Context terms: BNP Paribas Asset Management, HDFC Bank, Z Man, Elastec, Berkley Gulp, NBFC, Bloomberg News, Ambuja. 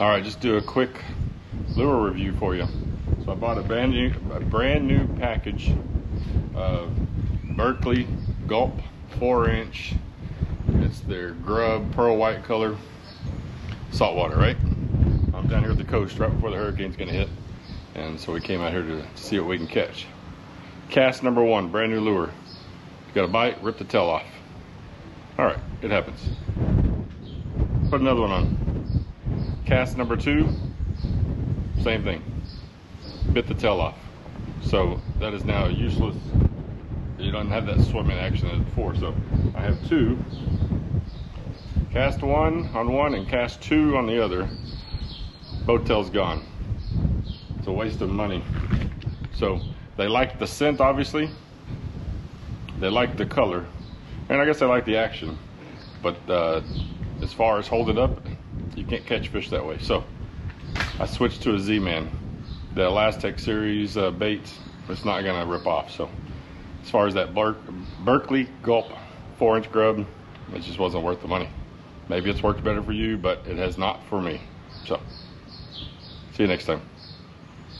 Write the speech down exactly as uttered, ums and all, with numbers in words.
All right, just do a quick lure review for you. So I bought a brand new, a brand new package of Berkley Gulp four inch. It's their grub, pearl white color, saltwater, right? I'm down here at the coast right before the hurricane's gonna hit. And so we came out here to, to see what we can catch. Cast number one, brand new lure. You got a bite, rip the tail off. All right, it happens. Put another one on. Cast number two, same thing. Bit the tail off. So that is now useless. You don't have that swimming action as before. So I have two. Cast one on one and cast two on the other. Both tails gone. It's a waste of money. So they like the scent, obviously. They like the color. And I guess they like the action. But uh, as far as holding up, you can't catch fish that way. So I switched to a Z Man. The Elastec series uh, bait, it's not gonna rip off. So as far as that Berk Berkley Gulp four inch grub, it just wasn't worth the money. Maybe it's worked better for you, but it has not for me. So see you next time.